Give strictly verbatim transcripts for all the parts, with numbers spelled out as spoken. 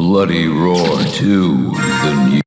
Bloody Roar two, the new...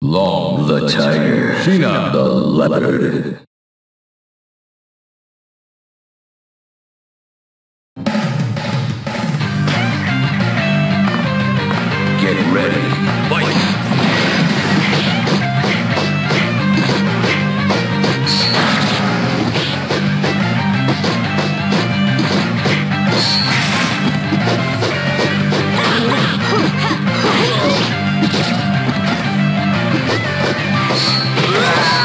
Long the tiger, not the leopard. Get ready. Yeah!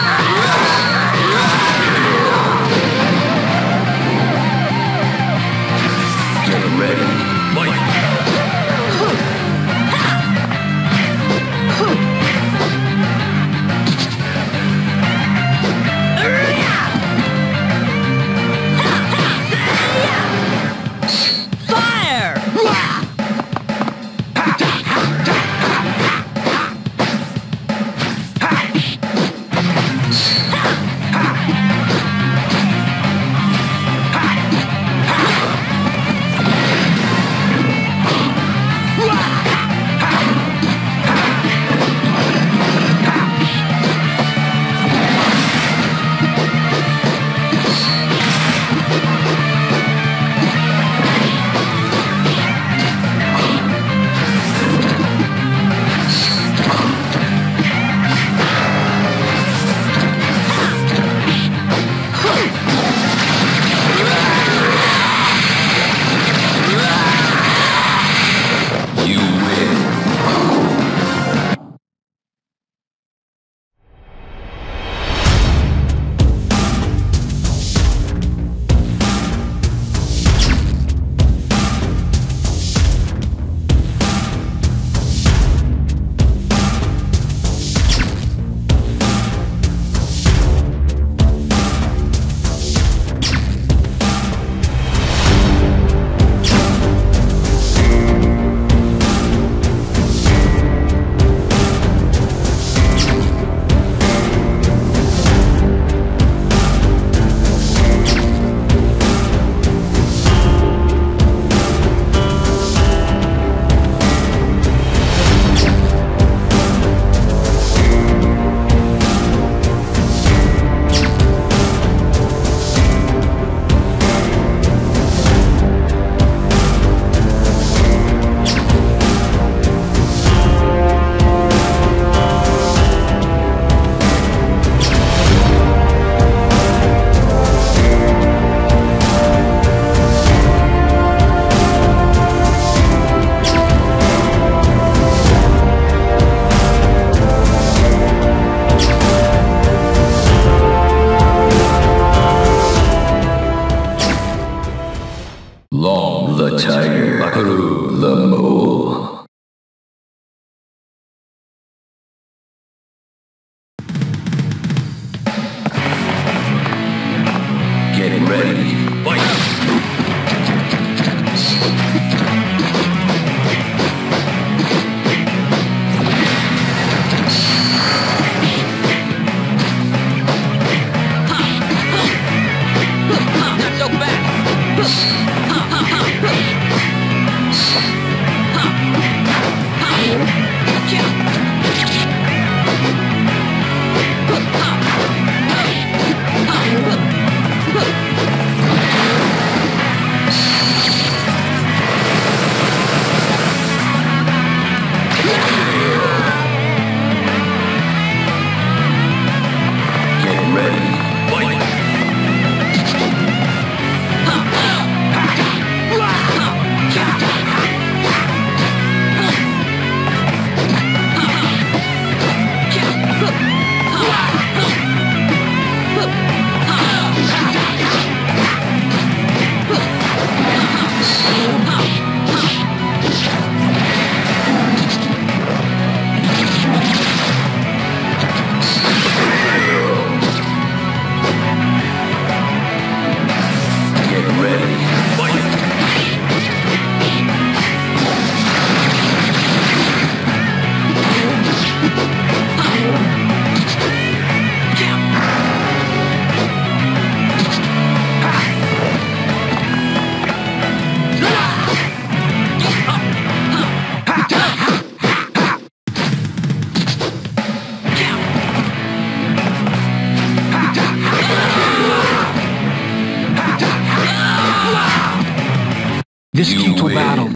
This futile battle.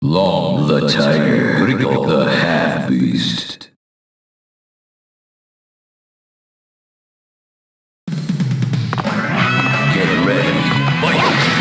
Long the tiger, wriggle the half-beast. Get ready, fight!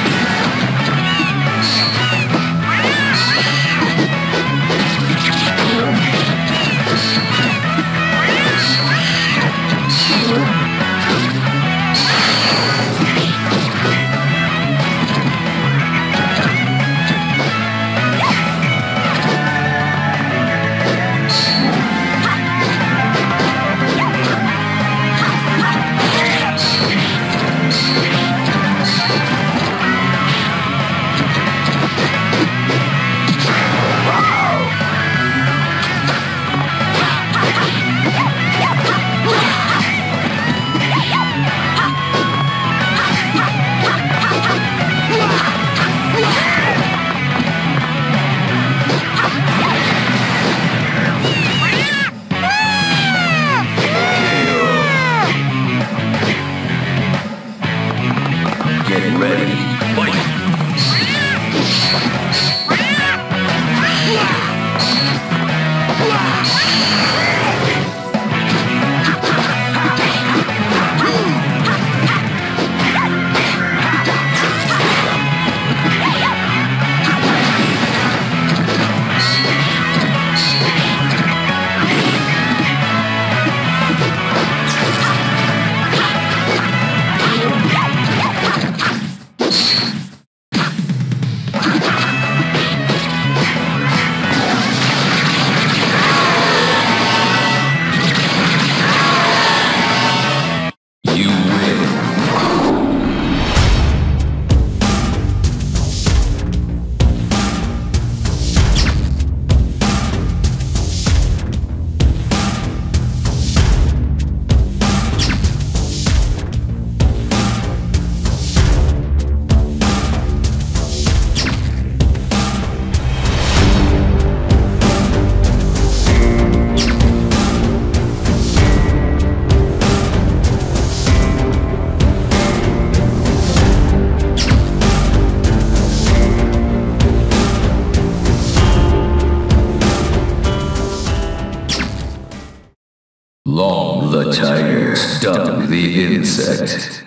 Long the tiger stung the insect.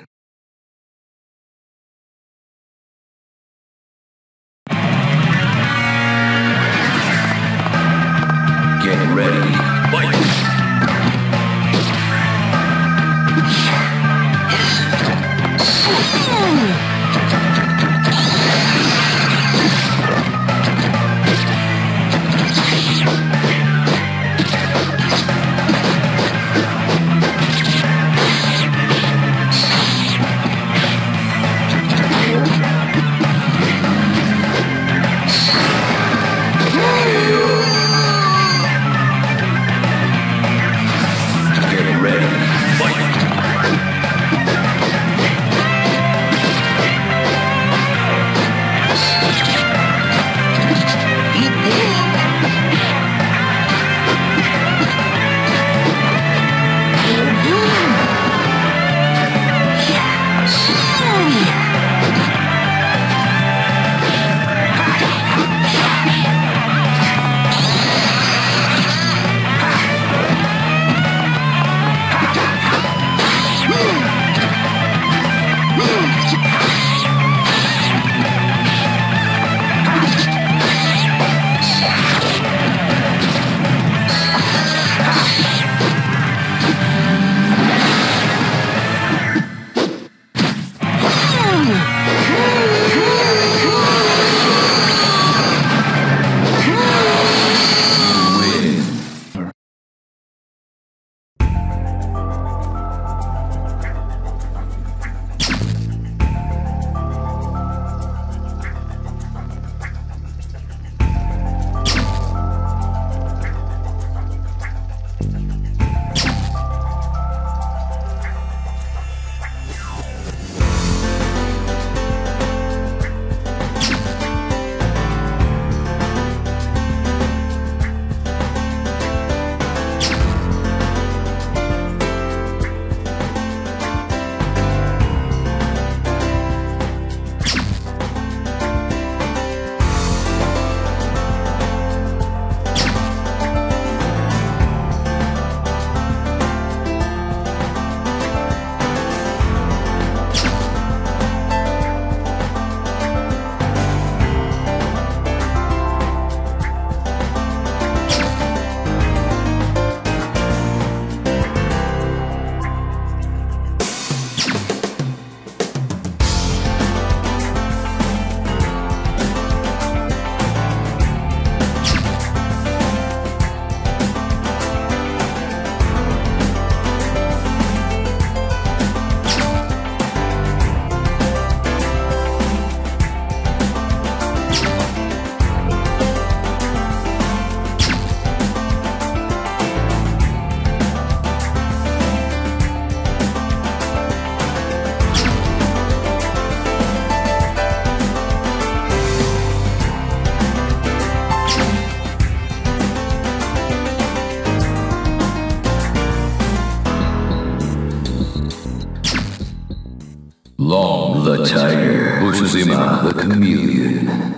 Get ready, fight! Long the tiger, Busuzima the chameleon.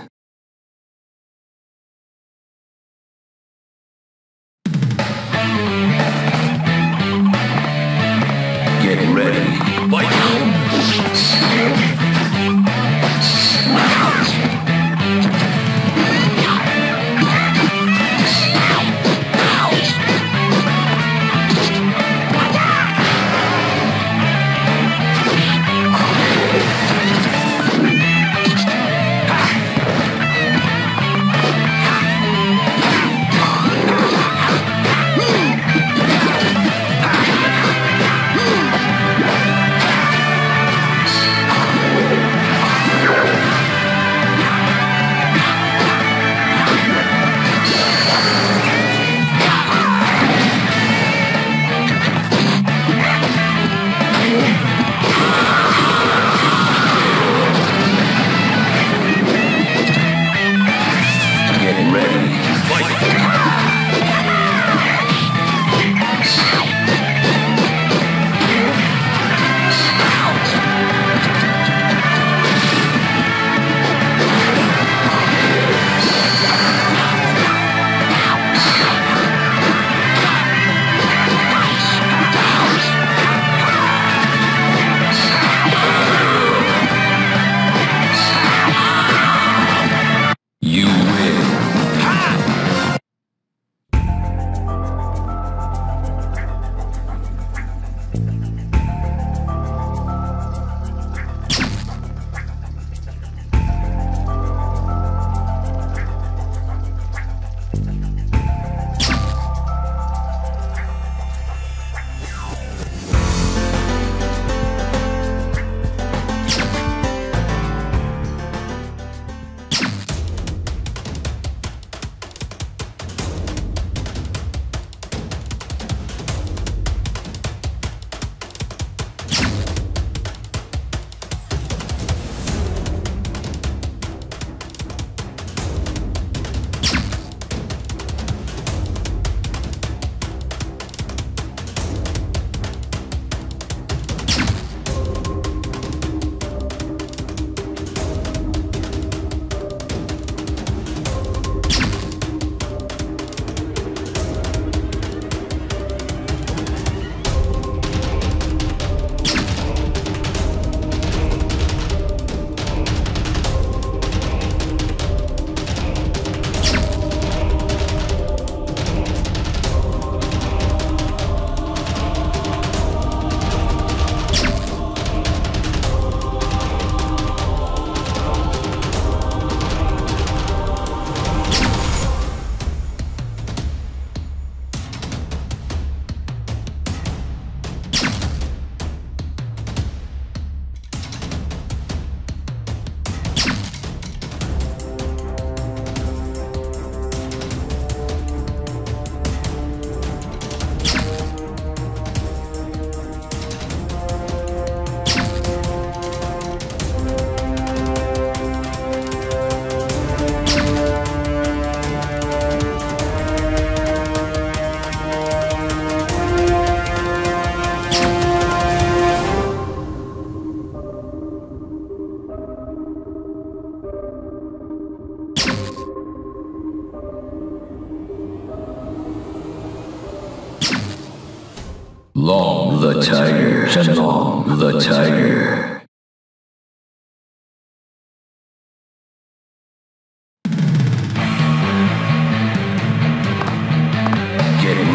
Long the tiger, long the tiger.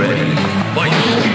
Ready, fight!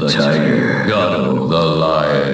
the tiger, Gado the lion.